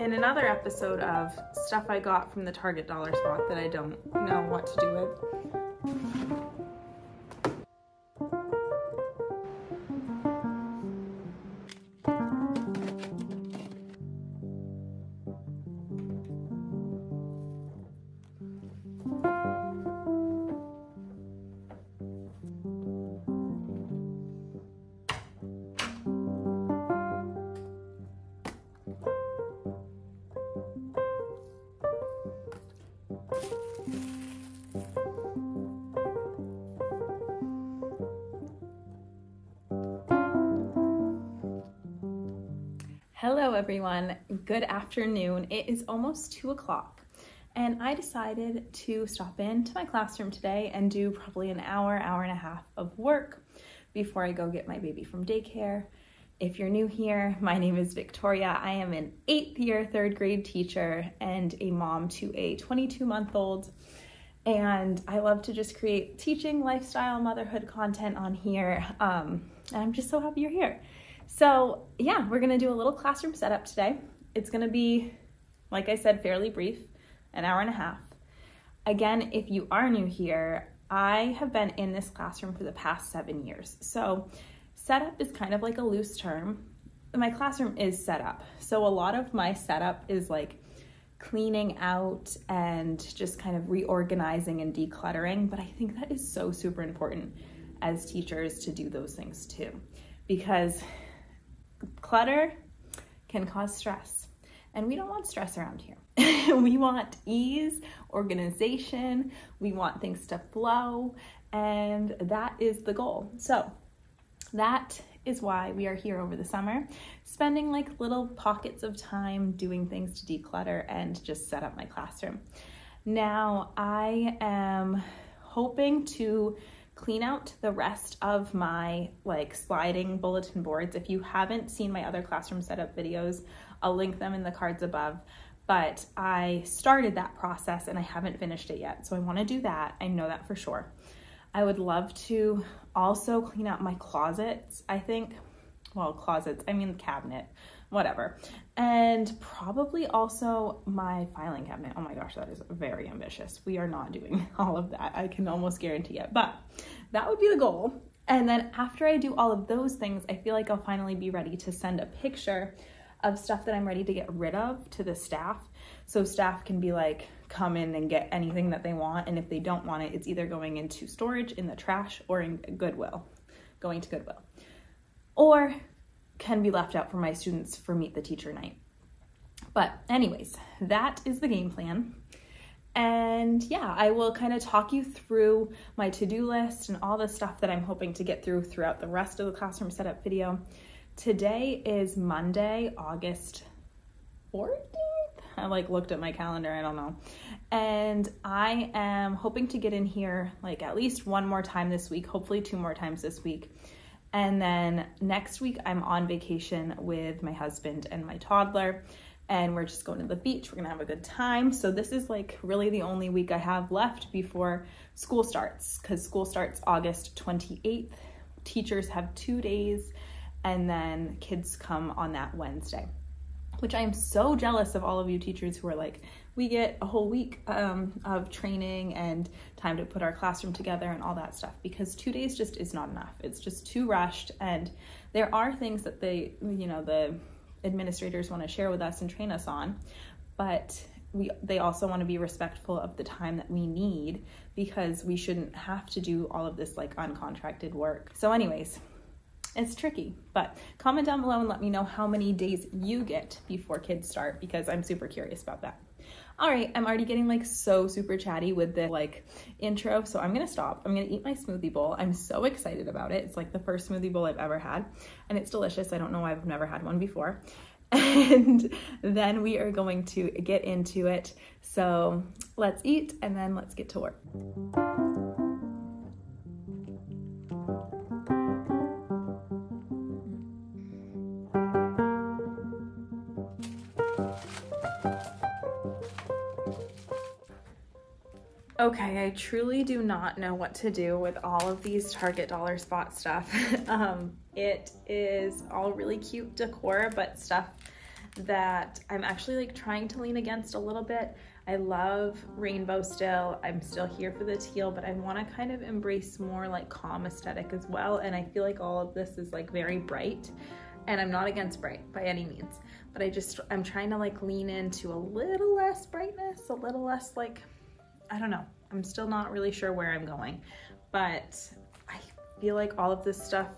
in another episode of stuff I got from the Target dollar spot that I don't know what to do with. Hello everyone, good afternoon. It is almost 2 o'clock and I decided to stop in to my classroom today and do probably an hour and a half of work before I go get my baby from daycare. If you're new here, my name is Victoria. I am an 8th year 3rd grade teacher and a mom to a 22-month-old. And I love to just create teaching, lifestyle, motherhood content on here. And I'm just so happy you're here. So yeah, we're gonna do a little classroom setup today. It's gonna be, like I said, fairly brief, an hour and a half. Again, if you are new here, I have been in this classroom for the past 7 years. So setup is kind of like a loose term. My classroom is set up. So a lot of my setup is like cleaning out and just kind of reorganizing and decluttering. But I think that is so super important as teachers to do those things too, because clutter can cause stress, and we don't want stress around here. We want ease, organization, we want things to flow, and that is the goal. So that is why we are here over the summer, spending like little pockets of time doing things to declutter and just set up my classroom. Now I am hoping to clean out the rest of my like sliding bulletin boards. If you haven't seen my other classroom setup videos, I'll link them in the cards above, but I started that process and I haven't finished it yet. So I want to do that. I know that for sure. I would love to also clean out my closets. I think, well, closets, I mean the cabinet, whatever. And probably also my filing cabinet. Oh my gosh, that is very ambitious. We are not doing all of that. I can almost guarantee it, but that would be the goal. And then after I do all of those things, I feel like I'll finally be ready to send a picture of stuff that I'm ready to get rid of to the staff. So staff can be like, come in and get anything that they want. And if they don't want it, it's either going into storage in the trash or in Goodwill, going to Goodwill, or can be left out for my students for Meet the Teacher night. But anyways, that is the game plan. And yeah, I will kind of talk you through my to-do list and all the stuff that I'm hoping to get through throughout the rest of the classroom setup video. Today is Monday, August 14th. I like looked at my calendar, I don't know. And I am hoping to get in here like at least one more time this week, hopefully 2 more times this week. And then next week I'm on vacation with my husband and my toddler, and we're just going to the beach. We're gonna have a good time. So this is like really the only week I have left before school starts, because school starts August 28th. Teachers have 2 days, and then kids come on that Wednesday, which I am so jealous of all of you teachers who are like, we get a whole week of training and time to put our classroom together and all that stuff, because 2 days just is not enough. It's just too rushed. And there are things that they, you know, the administrators want to share with us and train us on, but they also want to be respectful of the time that we need, because we shouldn't have to do all of this like uncontracted work. So anyways, it's tricky, but comment down below and let me know how many days you get before kids start, because I'm super curious about that. All right, I'm already getting like so super chatty with the like intro, so I'm gonna stop. I'm gonna eat my smoothie bowl. I'm so excited about it. It's like the first smoothie bowl I've ever had, and it's delicious. I don't know why I've never had one before. And then we are going to get into it. So let's eat and then let's get to work. Okay, I truly do not know what to do with all of these Target dollar spot stuff. It is all really cute decor, but stuff that I'm actually like trying to lean against a little bit. I love rainbow still. I'm still here for the teal, but I want to kind of embrace more like calm aesthetic as well. And I feel like all of this is like very bright, and I'm not against bright by any means, but I'm trying to like lean into a little less brightness, a little less like, I don't know. I'm still not really sure where I'm going, but I feel like all of this stuff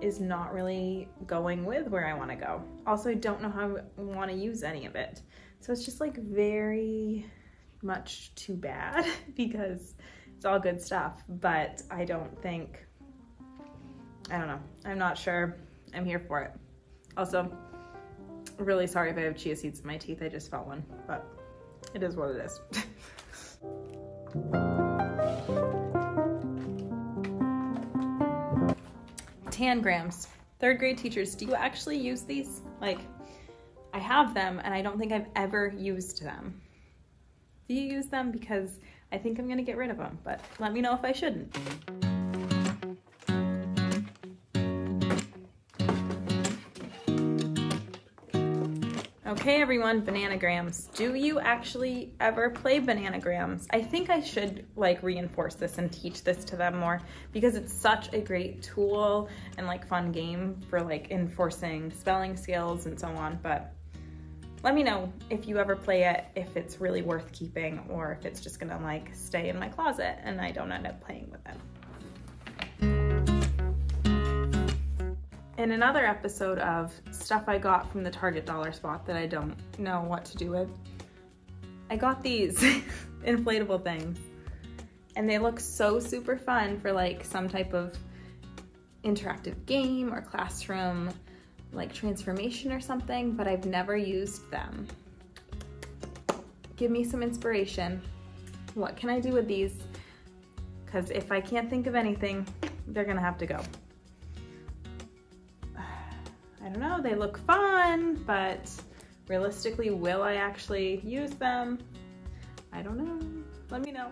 is not really going with where I want to go. Also, I don't know how I want to use any of it. So it's just like very much too bad because it's all good stuff, but I don't know. I'm not sure I'm here for it. Also, really sorry if I have chia seeds in my teeth. I just felt one, but it is what it is. Tangrams. Third grade teachers, do you actually use these? Like, I have them and I don't think I've ever used them. Do you use them? Because I think I'm gonna get rid of them, but let me know if I shouldn't. Okay everyone, Bananagrams. Do you actually ever play Bananagrams? I think I should like reinforce this and teach this to them more because it's such a great tool and like fun game for like enforcing spelling skills and so on, but let me know if you ever play it, if it's really worth keeping or if it's just gonna like stay in my closet and I don't end up playing with it. In another episode of stuff I got from the Target dollar spot that I don't know what to do with, I got these inflatable things and they look so super fun for like some type of interactive game or classroom like transformation or something, but I've never used them. Give me some inspiration. What can I do with these? Because if I can't think of anything, they're gonna have to go. I don't know, they look fun, but realistically, will I actually use them? I don't know. Let me know.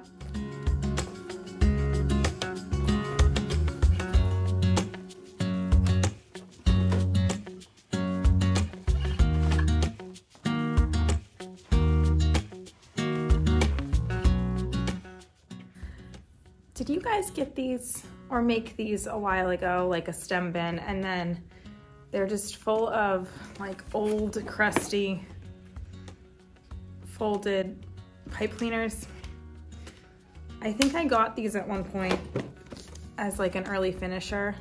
Did you guys get these or make these a while ago, like a stem bin, and then they're just full of like old, crusty, folded pipe cleaners? I think I got these at one point as like an early finisher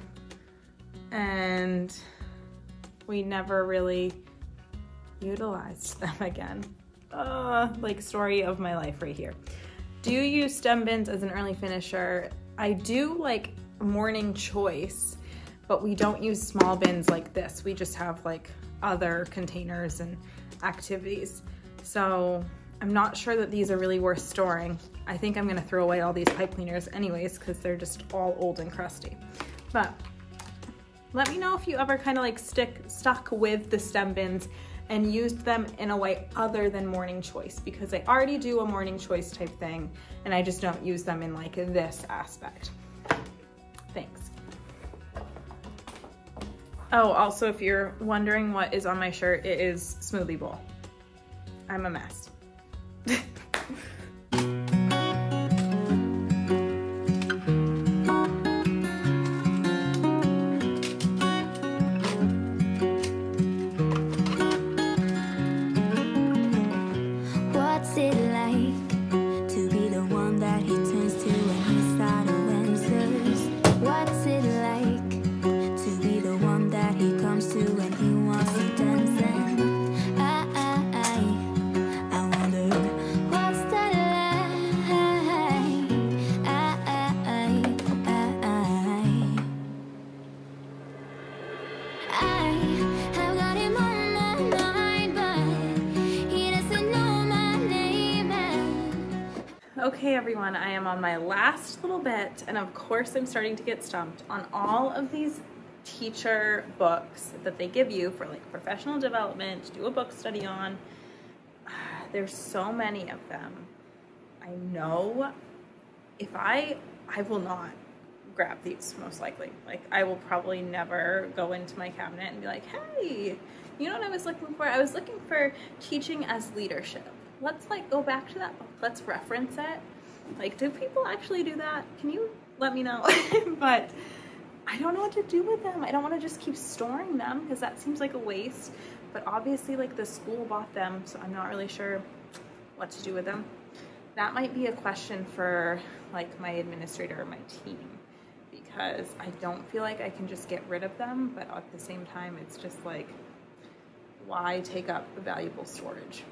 and we never really utilized them again. Like story of my life right here. Do you use stem bins as an early finisher? I do like morning choice, but we don't use small bins like this. We just have like other containers and activities. So I'm not sure that these are really worth storing. I think I'm gonna throw away all these pipe cleaners anyways because they're just all old and crusty. But let me know if you ever kind of like stuck with the stem bins and used them in a way other than morning choice, because I already do a morning choice type thing and I just don't use them in like this aspect. Thanks. Oh, also, if you're wondering what is on my shirt, it is smoothie bowl. I'm a mess. Okay everyone, I am on my last little bit, and of course I'm starting to get stumped on all of these teacher books that they give you for like professional development, to do a book study on. There's so many of them. I know I will not grab these most likely. Like, I will probably never go into my cabinet and be like, hey, you know what I was looking for? I was looking for teaching as leadership. Let's like go back to that book. Let's reference it. Like, do people actually do that? Can you let me know? But I don't know what to do with them. I don't want to just keep storing them because that seems like a waste. But obviously, like, the school bought them, so I'm not really sure what to do with them. That might be a question for like my administrator or my team, because I don't feel like I can just get rid of them, but at the same time, it's just like, why take up the valuable storage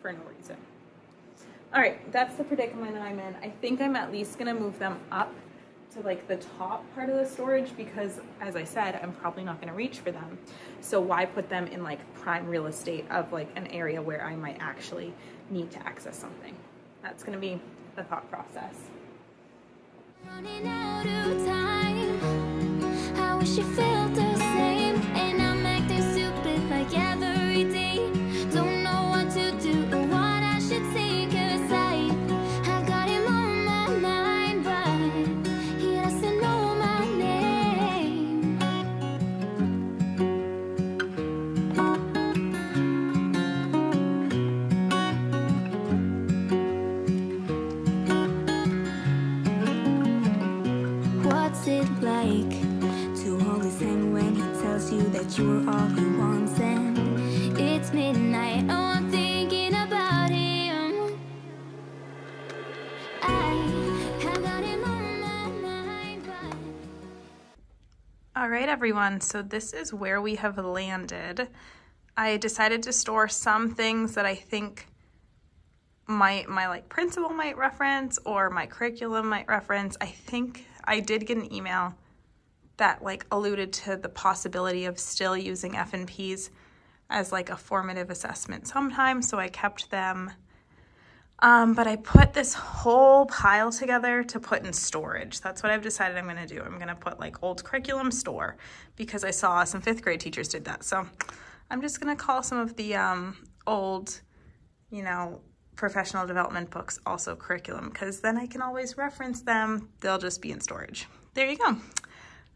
for no reason? All right, that's the predicament I'm in. I think I'm at least gonna move them up to like the top part of the storage, because as I said, I'm probably not gonna reach for them. So why put them in like prime real estate of like an area where I might actually need to access something? That's gonna be the thought process. Running out of time. I wish you felt the same, and I'm acting stupid like every day. Don't know what to do or what I should say, cause I got him on my mind, but he doesn't know my name. What's it like to hold his hand when he tells you that you were all he wants, and it's midnight, oh, I'm thinking about him. I have got him on my mind, but... All right, everyone, so this is where we have landed. I decided to store some things that I think my like principal might reference or my curriculum might reference. I think I did get an email that like alluded to the possibility of still using F&Ps as like a formative assessment sometimes, so I kept them. But I put this whole pile together to put in storage. That's what I've decided I'm gonna do. I'm gonna put like old curriculum store, because I saw some 5th grade teachers did that. So I'm just gonna call some of the old, you know, professional development books also curriculum, because then I can always reference them. They'll just be in storage. There you go.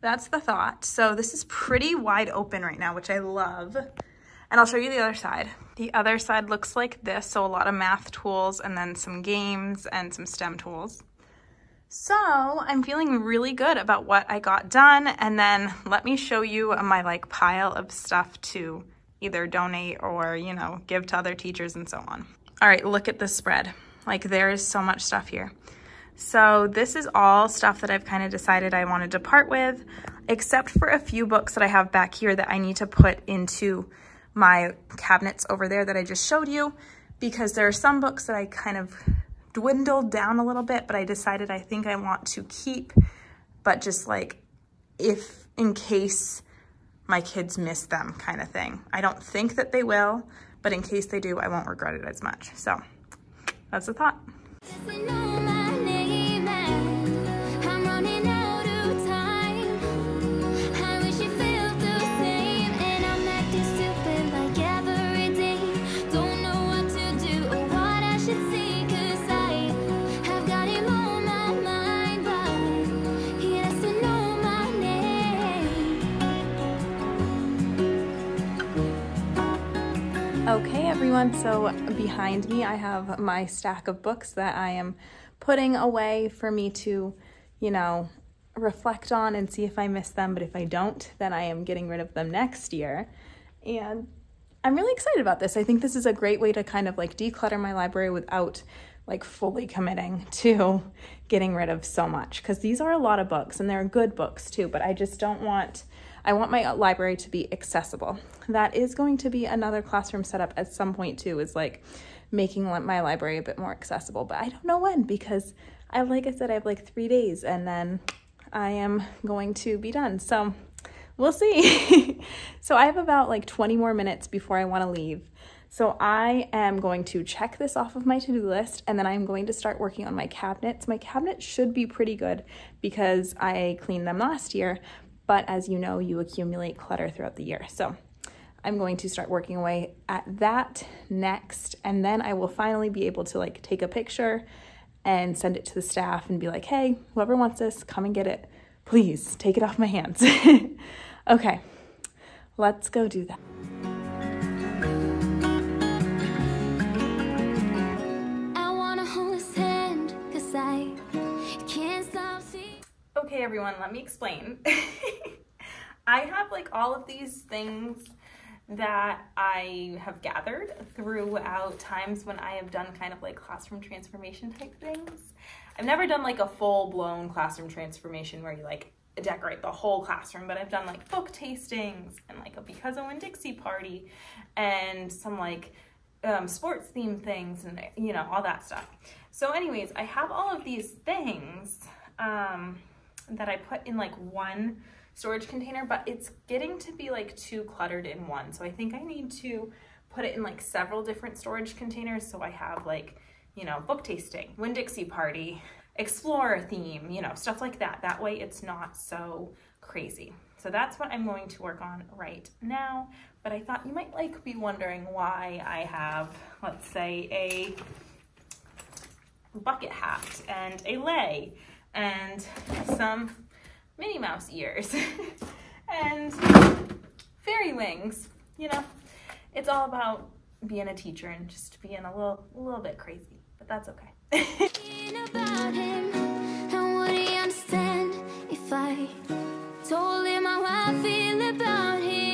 That's the thought. So this is pretty wide open right now, which I love. And I'll show you the other side. The other side looks like this, so a lot of math tools and then some games and some STEM tools. So I'm feeling really good about what I got done, and then let me show you my like pile of stuff to either donate or, you know, give to other teachers and so on. All right, look at this spread. Like, there is so much stuff here. So this is all stuff that I've kind of decided I wanted to part with, except for a few books that I have back here that I need to put into my cabinets over there that I just showed you, because there are some books that I kind of dwindled down a little bit, but I decided I think I want to keep, but just like if in case my kids miss them kind of thing. I don't think that they will, but in case they do, I won't regret it as much. So that's the thought. Okay, everyone, so behind me I have my stack of books that I am putting away for me to, you know, reflect on and see if I miss them, but if I don't, then I am getting rid of them next year. And I'm really excited about this. I think this is a great way to kind of like declutter my library without like fully committing to getting rid of so much, because these are a lot of books and they're good books too, but I just don't want... I want my library to be accessible. That is going to be another classroom setup at some point too, is like making my library a bit more accessible, but I don't know when, because I, like I said, I have like 3 days and then I am going to be done. So we'll see. So I have about like 20 more minutes before I wanna leave. So I am going to check this off of my to-do list, and then I'm going to start working on my cabinets. My cabinets should be pretty good because I cleaned them last year, but as you know, you accumulate clutter throughout the year. So I'm going to start working away at that next, and then I will finally be able to like take a picture and send it to the staff and be like, hey, whoever wants this, come and get it. Please take it off my hands. Okay, let's go do that. Okay, everyone, let me explain. I have like all of these things that I have gathered throughout times when I have done kind of like classroom transformation type things. I've never done like a full-blown classroom transformation where you like decorate the whole classroom, but I've done like book tastings and like a Because of Winn-Dixie party and some like sports theme things and, you know, all that stuff. So anyways, I have all of these things that I put in like one storage container, but it's getting to be like too cluttered in one. So I think I need to put it in like several different storage containers. So I have like, you know, book tasting, Winn-Dixie party, Explorer theme, you know, stuff like that. That way it's not so crazy. So that's what I'm going to work on right now. But I thought you might like be wondering why I have, let's say, a bucket hat and a lei and some Minnie Mouse ears and fairy wings. You know, it's all about being a teacher and just being a little bit crazy, but that's okay. About him, and would he understand if I told him how I feel about him?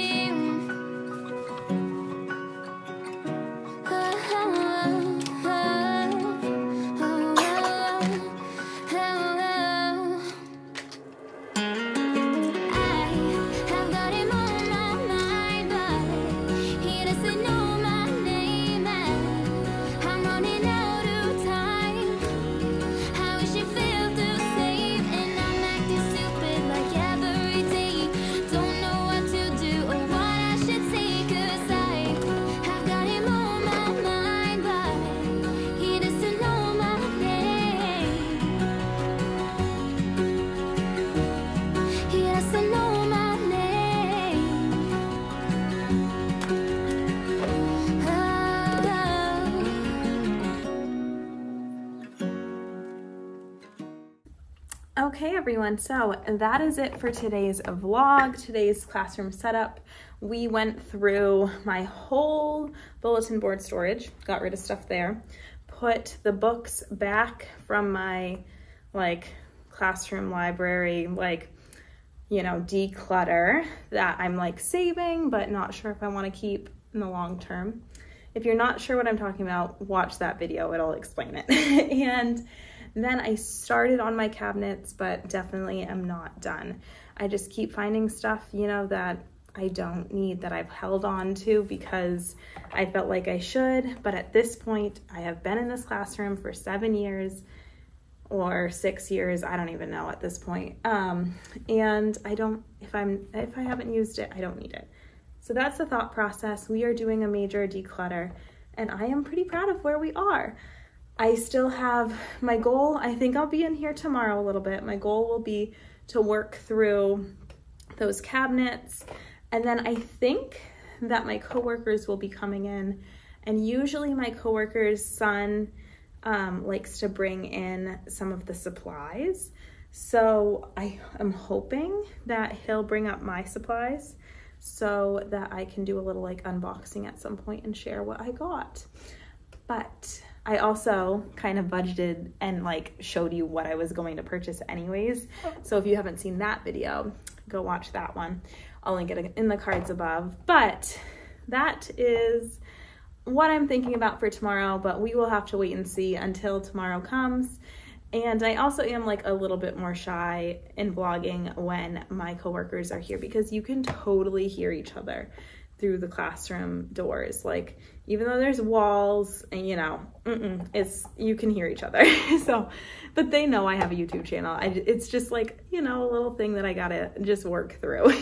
Okay, everyone, so that is it for today's vlog, today's classroom setup. We went through my whole bulletin board storage, got rid of stuff there, put the books back from my like classroom library, like, you know, declutter that I'm like saving but not sure if I want to keep in the long term. If you're not sure what I'm talking about, watch that video, it'll explain it. And then I started on my cabinets, but definitely am not done. I just keep finding stuff, you know, that I don't need, that I've held on to because I felt like I should. But at this point, I have been in this classroom for 7 years or 6 years. I don't even know at this point. And I don't, if I haven't used it, I don't need it. So that's the thought process. We are doing a major declutter and I am pretty proud of where we are. I still have my goal. I think I'll be in here tomorrow a little bit. My goal will be to work through those cabinets. And then I think that my coworkers will be coming in. And usually my coworker's son likes to bring in some of the supplies. So I am hoping that he'll bring up my supplies so that I can do a little like unboxing at some point and share what I got. But I also kind of budgeted and like showed you what I was going to purchase anyways. So if you haven't seen that video, go watch that one. I'll link it in the cards above. But that is what I'm thinking about for tomorrow, but we will have to wait and see until tomorrow comes. And I also am like a little bit more shy in vlogging when my coworkers are here because you can totally hear each other through the classroom doors. Like, even though there's walls and, you know, it's, you can hear each other. So, but they know I have a YouTube channel. It's just like, you know, a little thing that I gotta just work through.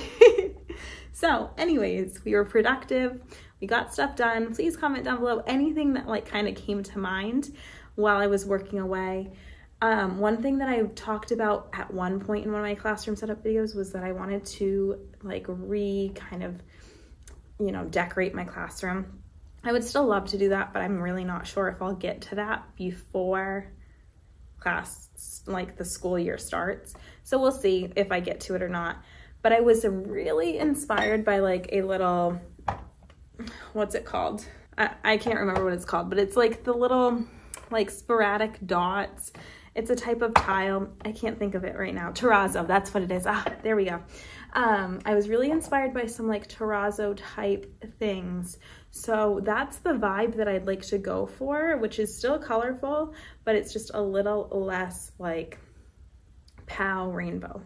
So anyways, we were productive. We got stuff done. Please comment down below anything that like kind of came to mind while I was working away. One thing that I talked about at one point in one of my classroom setup videos was that I wanted to like you know, decorate my classroom. I would still love to do that, but I'm really not sure if I'll get to that before class, like the school year starts. So we'll see if I get to it or not. But I was really inspired by like a little, what's it called? I can't remember what it's called, but it's like the little like sporadic dots. It's a type of tile. I can't think of it right now. Terrazzo, that's what it is. Ah, there we go. I was really inspired by some like terrazzo type things. So that's the vibe that I'd like to go for, which is still colorful, but it's just a little less like pow rainbow.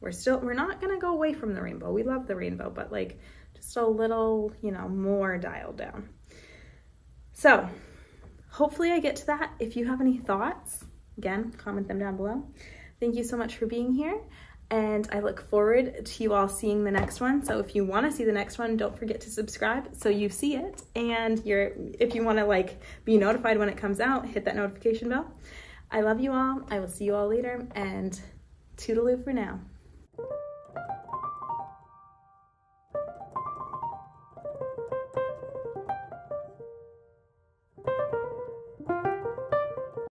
We're not gonna go away from the rainbow. We love the rainbow, but like just a little, you know, more dialed down. So hopefully I get to that. If you have any thoughts, again, comment them down below. Thank you so much for being here, and I look forward to you all seeing the next one. So if you want to see the next one, don't forget to subscribe so you see it, and if you want to like be notified when it comes out, hit that notification bell. I love you all. I will see you all later, and toodaloo for now.